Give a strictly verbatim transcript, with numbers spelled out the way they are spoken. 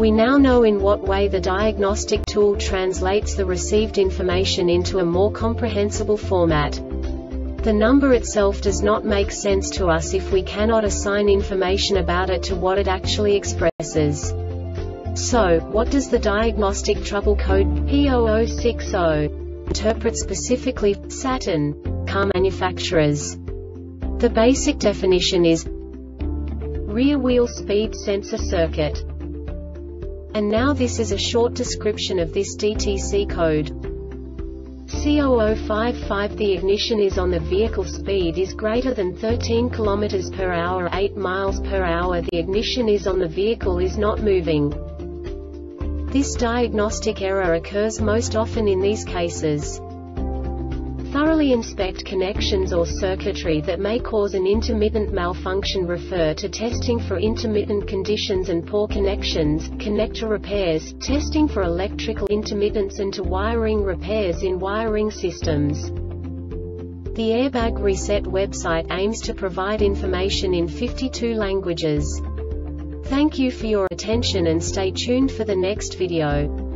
We now know in what way the diagnostic tool translates the received information into a more comprehensible format. The number itself does not make sense to us if we cannot assign information about it to what it actually expresses. So, what does the diagnostic trouble code P zero zero six zero interpret specifically for Saturn car manufacturers? The basic definition is rear wheel speed sensor circuit. And now this is a short description of this D T C code. C zero zero five five The ignition is on, the vehicle speed is greater than thirteen kilometers per hour, eight miles per hour. The ignition is on, the vehicle is not moving. This diagnostic error occurs most often in these cases. Thoroughly inspect connections or circuitry that may cause an intermittent malfunction. Refer to testing for intermittent conditions and poor connections, connector repairs, testing for electrical intermittents, and to wiring repairs in wiring systems. The Airbag Reset website aims to provide information in fifty-two languages. Thank you for your attention and stay tuned for the next video.